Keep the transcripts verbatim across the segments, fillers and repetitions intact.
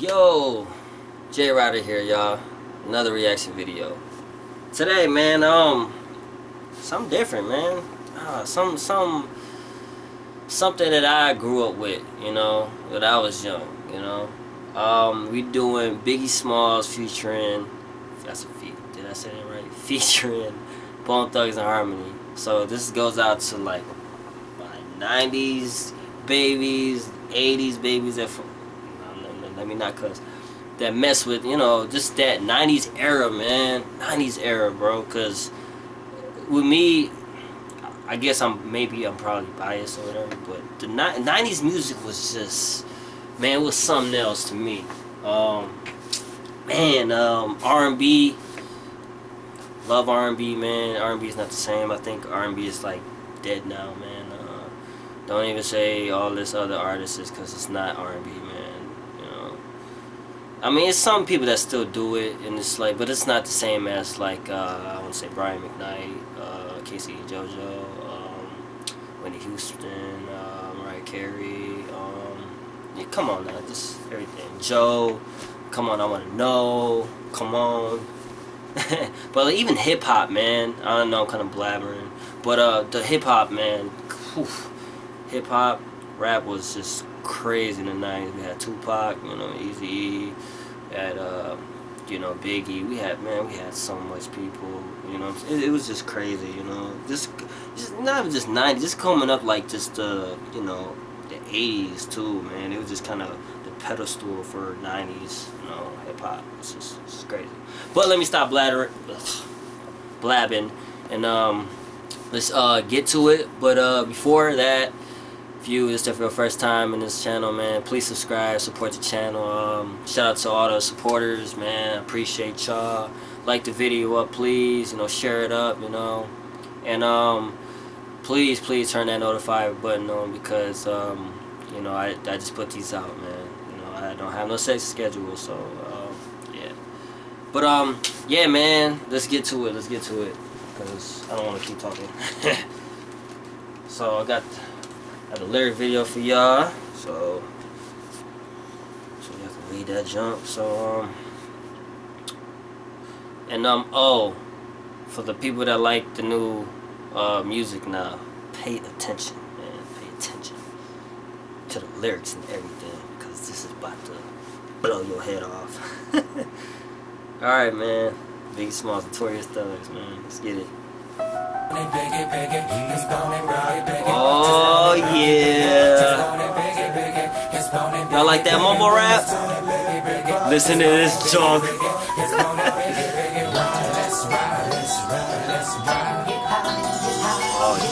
Yo, Jay Ryder here, y'all. Another reaction video. Today, man, um, something different, man. Uh, some, some, something that I grew up with, you know, when I was young, you know. Um, we doing Biggie Smalls featuring, that's a feat, did I say that right? Featuring Bone Thugs and Harmony. So this goes out to like my nineties babies, eighties babies that. Let me not cuss. That mess with, you know, just that nineties era, man. nineties era, bro. Because with me, I guess I'm maybe I'm probably biased or whatever, but the nineties music was just, man, it was something else to me. Um, man, um, R and B. Love R and B, man. R and B is not the same. I think R and B is like dead now, man. Uh, don't even say all this other artists because it's not R and B, man. I mean, it's some people that still do it, and it's like, but it's not the same as like uh, I want to say Brian McKnight, uh, Casey JoJo, um, Wendy Houston, uh, Mariah Carey. Um, yeah, come on now, just everything. Joe, come on, I want to know. Come on. But like, even hip hop, man. I don't know, I'm kind of blabbering, but uh, the hip hop, man. Oof, hip hop, rap was just crazy in the nineties. We had Tupac, you know, Eazy-E, had uh, you know, Biggie. We had, man, we had so much people. You know, it, it was just crazy. You know, just, just not even just nineties, just coming up like just the, uh, you know, the eighties too, man. It was just kind of the pedestal for nineties, you know, hip hop. It's just, it's just crazy. But let me stop blabbering, blabbing, and um, let's uh get to it. But uh, before that. If you is for your first time in this channel, man, please subscribe, support the channel. Um, shout out to all the supporters, man. Appreciate y'all. Like the video up, please. You know, share it up, you know. And um, please, please turn that notify button on because um, you know, I I just put these out, man. You know, I don't have no set schedule, so uh, yeah. But um, yeah, man. Let's get to it. Let's get to it because I don't want to keep talking. So I got. I have a lyric video for y'all, so so y'all can read that jump. So um, and um, oh, for the people that like the new uh, music now, pay attention, man, pay attention to the lyrics and everything, cause this is about to blow your head off. All right, man, Biggie Smalls, Notorious Thugs, man, let's get it. Oh yeah, y'all like that mumble rap? Listen to this junk. Oh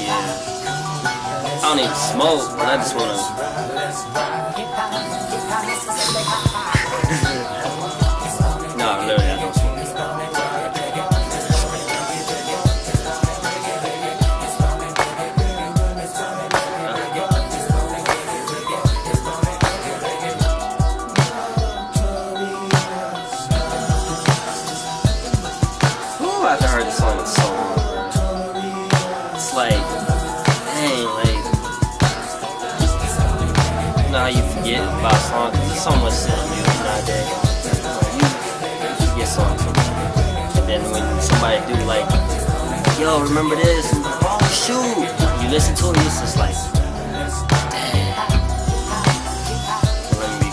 yeah, I don't even smoke, but I just wanna nah, literally I don't smoke. About songs, there's so much silly music nowadays. You, you get songs, and then when somebody do like, yo, remember this? And, oh shoot! You listen to it, it's just like, damn. Let me be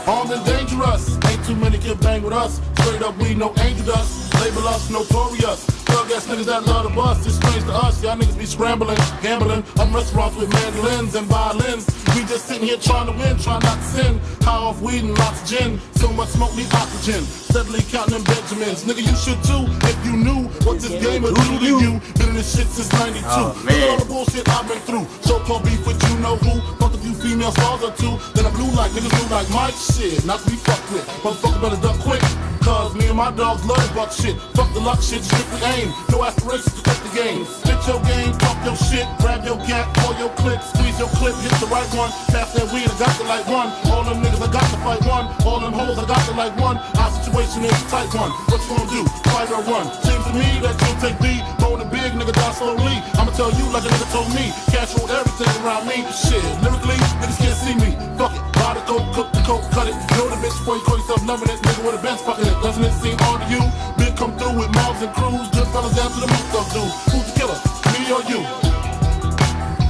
quiet. Armed and dangerous, ain't too many can bang with us. Straight up, we no angel dust. Label us notorious. Thug-ass niggas that love the bus, it's strange to us, y'all niggas be scrambling, gambling, I'm restaurants with mandolins and violins, we just sitting here trying to win, trying not to sin, high off weed and lots of gin, so much smoke need oxygen, steadily counting them Benjamins, nigga you should too, if you knew what this game would do to you, been in this shit since ninety-two, oh, look at all the bullshit I've been through, so-called beef with you know who, fuck a few female stars or two, then I blew like niggas blew like Mike, shit, not to be fucked with, motherfucker better duck quick. Cause me and my dogs love buck shit. Fuck the luck shit, strictly aim. No aspirations to cut the game. Spit your game, talk your shit, grab your gap, pull your clip, squeeze your clip, hit the right one. Pass that weed, I got to like one. All them niggas, I got to fight one. All them hoes, I got to like one. Our situation is a tight one. What you gonna do? Fight or run? Seems to me that you'll take B. Bone and big, nigga die slowly. I'ma tell you like a nigga told me. Cash roll everything around me. Shit, lyrically, niggas can't see me. Fuck it. Buy the coke, cook the coke, cut it. Know the bitch before you call yourself loving it. Nigga with a bench fucking it. Doesn't it seem odd to you? Big come through with mobs and crews. Good fellas down to the most of dudes. Who's the killer? Me or you?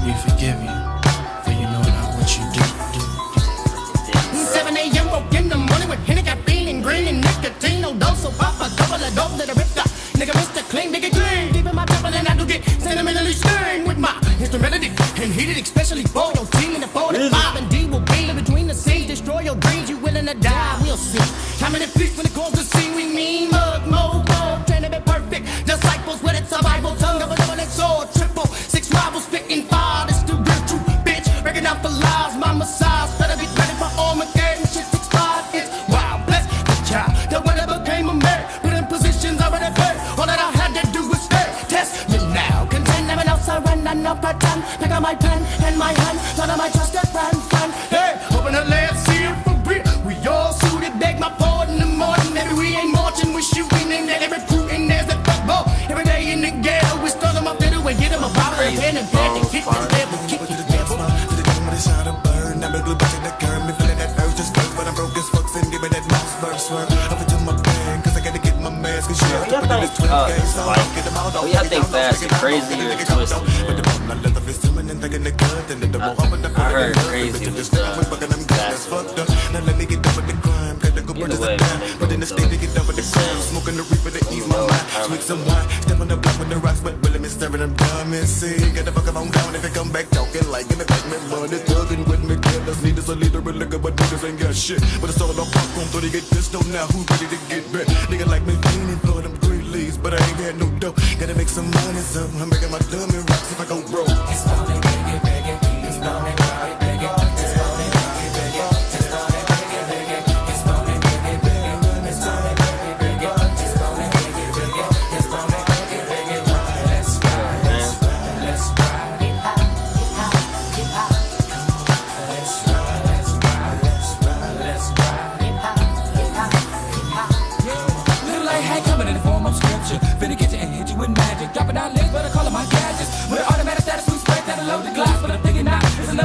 We forgive you, for you know not what you do. do, do. Seven a m woke in the morning with Henny, got bean and green and nicotine. No dose, so pop a couple of dope, let it rip up. Nigga, Mister Clean, nigga clean. Deep in my temple and I do get sentimentally stirring with my instrumentality and heated, especially for your team in the four to five and D will be in between the scenes. Destroy your dreams, you willing to die? We'll see. How many fleets when it calls the scene? We mean mug, mode, mode, trying to be perfect. Disciples with a survival tongue of a double and sword, triple six rivals spitting fire. This the real true bitch, breaking out for lies. My massage better be ready for Armageddon. Shit six five, it's wild. Bless the child that whatever came a man, put in positions already burned. All that I had to do was stay. Test me now, contend, never else I run, and no pretend. Pick up my pen and my hand, none of my trusted friend, friend. Hey, open the lid, see it for real. We all suited, beg my pardon in the morning. Maybe we ain't marching, we're shooting, and they're recruiting. There's the football every day in the ghetto. We start them up, middle, and get them a bottle of pen and bed to kick the devil, kick the devil. To the game with a shot of burn, I'm a blue bucket in the curb, me feeling that urge just burst, but I'm broke as fuck, and giving that mouse first word. Oh, yeah, I think fast and crazy or twisted. I, I heard crazy was uh, fast. Either way, but in the state they get done with the crime, smoking the reaper to ease my mind. Swig some wine, step on the block with the rocks, but William is staring them dumb and see. Get the fuck up on down if they come back talking like in the pavement, money thugging with me. That's needed a leader with liquor, but niggas ain't got shit. But it's all about popcorn, so they get this though now. Who ready to get bit? Nigga like me leaning for them three leaves, but I ain't had no dough. Gotta make some money, so I'm making my dumb and rocks if I go broke. It's all that biggie, biggie, it's all that biggie, biggie.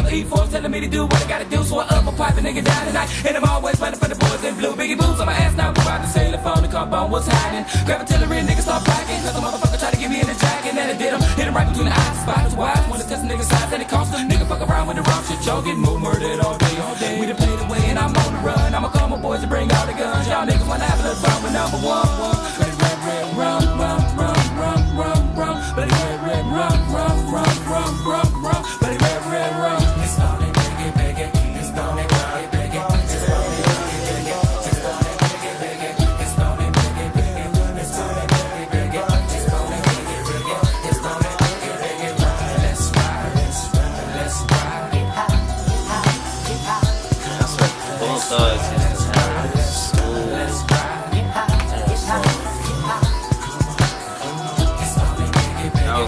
E four telling me to do what I gotta do, so I up my pipe and nigga down tonight. And I'm always running for the boys in blue. Biggie boots on my ass now, we're out to sail the phone, the car bomb was hiding. Grab a tiller and niggas start packing, cause the motherfucker tried to get me in the jacket. And then I did him, hit him right between the eyes, spiders wise. Wanna test a nigga's size, that it cost him. Nigga fuck around with the wrong shit, y'all get more murdered all day, all day. We done played away and I'm on the run. I'ma call my boys and bring all the guns. Y'all niggas wanna have a little fun with number one. Ready, red, red, run, run, run, run, run, run. Ready, red, red, run, run, run, run, run, run. Ready, red, red, run.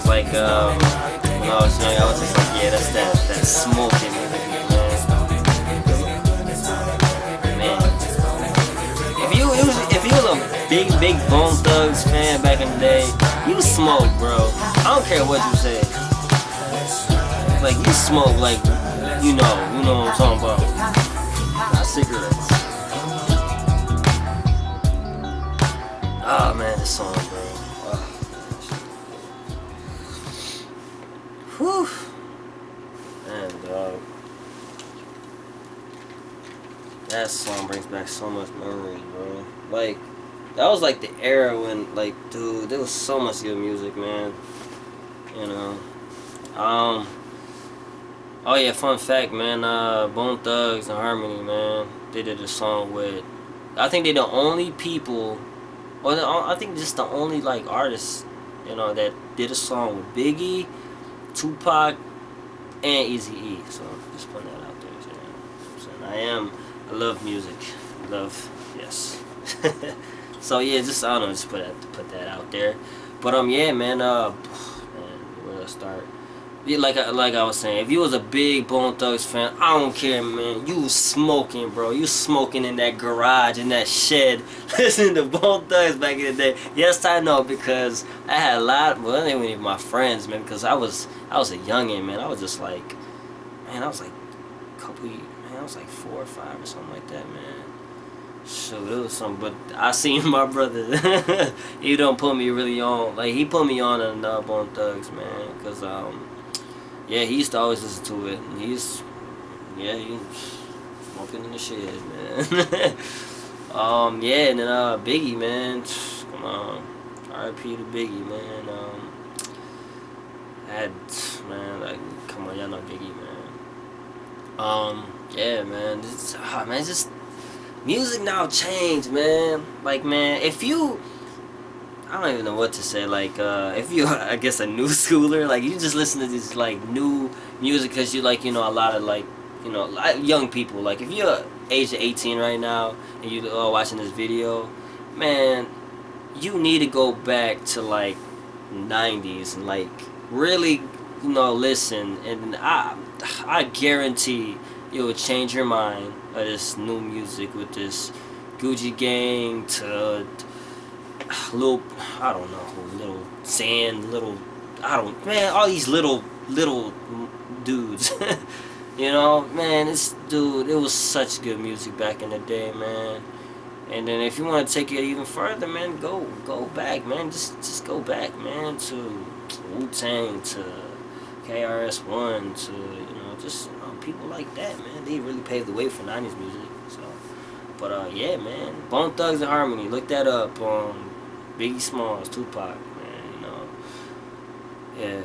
Like uh, when I was young, I was just like, yeah, that's that, that smoking man. Man, if you was if you was a big big Bone Thugs fan back in the day, you smoke, bro. I don't care what you say. Like you smoke, like you know, you know what I'm talking about. Not cigarettes. Ah, oh, man, this song, bro. Whew. Man, dog. That song brings back so much memories, bro. Like, that was like the era when, like, dude, there was so much good music, man. You know. Um. Oh yeah, fun fact, man. Uh, Bone Thugs and Harmony, man. They did a song with. I think they're the only people, or the, I think just the only like artists, you know, that did a song with Biggie, Tupac, and Eazy-E. So just putting that out there. So, so I am, I love music, love, yes. So yeah, just I don't know, just put that put that out there. But um, yeah, man. Uh, man, where to start? like I, like I was saying, if you was a big Bone Thugs fan, I don't care, man. You smoking, bro. You smoking in that garage, in that shed, listening to Bone Thugs back in the day. Yes, I know, because I had a lot. Well, they weren't even my friends, man, because I was I was a youngin, man. I was just like, man, I was like, a couple, man, I was like four or five or something like that, man. Shoot, it was something, but I seen my brother. He don't put me really on. Like, he put me on and up on Thugs, man. Because, um, yeah, he used to always listen to it. And he's, yeah, he was smoking in the shit, man. um, yeah, and then uh, Biggie, man. Come on. R I P to Biggie, man. Um, I had, man, like, come on, y'all know Biggie, man. Um, yeah, man. Just, ah, man, it's just. Music now changed, man. Like, man, if you, I don't even know what to say. Like, uh, if you, I guess, a new schooler, like, you just listen to this, like, new music because you, like, you know, a lot of, like, you know, young people. Like, if you're age of eighteen right now and you are watching this video, man, you need to go back to, like, nineties and, like, really, you know, listen. And I, I guarantee it will change your mind of this new music with this Gucci Gang to Lil, I don't know, Little Sand, Little, I don't, man, all these little, little dudes, you know, man, this dude, it was such good music back in the day, man. And then if you want to take it even further, man, go, go back, man, just, just go back, man, to Wu-Tang, to K R S One, to, you know, just, people like that, man. They really paved the way for nineties music. So, but uh, yeah, man. Bone Thugs and Harmony. Look that up. Um, Biggie Smalls, Tupac, man. You know, yeah.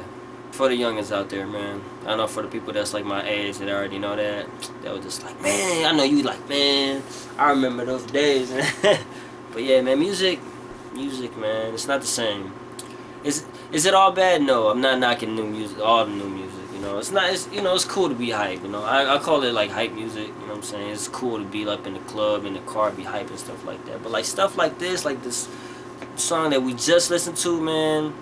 For the youngins out there, man. I know for the people that's like my age that already know that, that was just like, man. I know you like, man. I remember those days. But yeah, man. Music, music, man. It's not the same. Is is it all bad? No, I'm not knocking new music. All the new music. You know, it's not, it's, you know, it's cool to be hype, you know, I, I call it like hype music, you know what I'm saying, it's cool to be up in the club, in the car, be hype and stuff like that, but like stuff like this, like this song that we just listened to, man,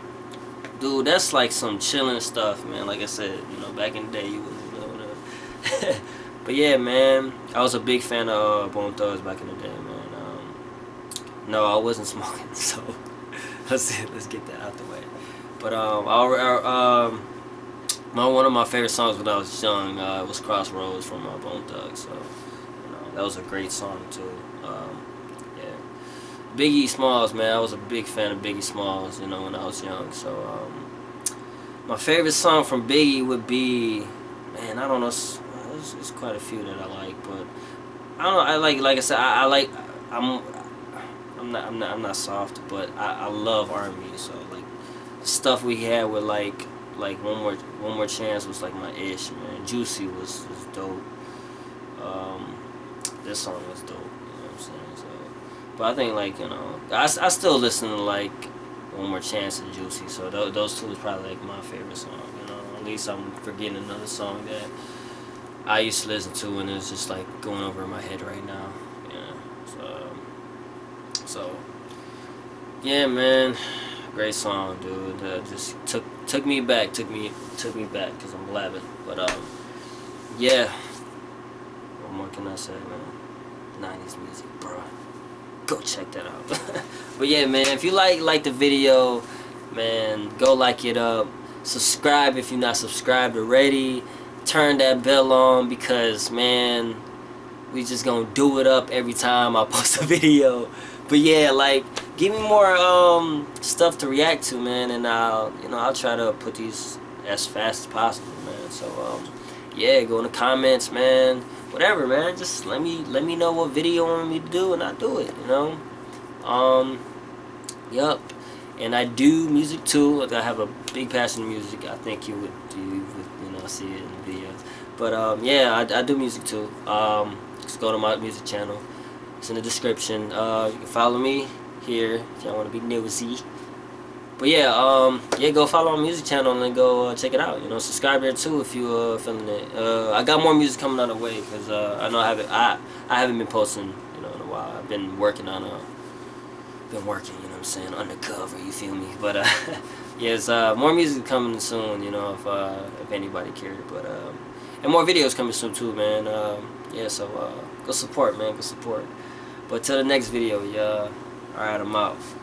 dude, that's like some chilling stuff, man, like I said, you know, back in the day, you wouldn't know whatever. But yeah, man, I was a big fan of uh, Bone Thugs back in the day, man. Um, no, I wasn't smoking, so, let's, let's get that out the way, but um, I'll, I'll um, My, one of my favorite songs when I was young uh, was Crossroads from uh, Bone Thugs, so, you know, that was a great song, too. Um, yeah. Biggie Smalls, man, I was a big fan of Biggie Smalls, you know, when I was young, so, um, my favorite song from Biggie would be, man, I don't know, it's, it's, it's quite a few that I like, but, I don't know, I like, like I said, I, I like, I'm, I'm not, I'm not, I'm not soft, but I, I love R and B, so, like, stuff we had with, like, like one more, one more chance was like my ish, man. Juicy was, was dope. Um, this song was dope. You know what I'm saying? So, but I think like you know, I, I still listen to like one more chance and Juicy. So th those two is probably like my favorite song. You know, at least I'm forgetting another song that I used to listen to and it's just like going over in my head right now. Yeah. So, so yeah, man. Great song, dude. Uh, just took took me back, took me took me back, cause I'm blabbing. But um, yeah. What more can I say, man? nineties music, bro. Go check that out. But yeah, man. If you like like the video, man, go like it up. Subscribe if you're not subscribed already. Turn that bell on because man, we just gonna do it up every time I post a video. But yeah, like, give me more um, stuff to react to, man, and I'll, you know, I'll try to put these as fast as possible, man. So, um, yeah, go in the comments, man. Whatever, man. Just let me let me know what video you want me to do, and I'll do it. You know. Um. Yup. And I do music too. Like I have a big passion for music. I think you would you would you know see it in the videos. But um, yeah, I, I do music too. Um, just go to my music channel. It's in the description. Uh, you can follow me here if y'all want to be nosy. But yeah, um, yeah, go follow my music channel and go uh, check it out. You know, subscribe there too if you uh feeling it. Uh, I got more music coming out of the way because uh, I know I haven't I I haven't been posting you know in a while. I've been working on a, been working. You know what I'm saying? Undercover. You feel me? But uh, yes, uh, more music coming soon, you know, if uh, if anybody cared, but um, and more videos coming soon too, man. Um, yeah, so uh, go support, man, go support. But till the next video, yeah. All right, I'm out.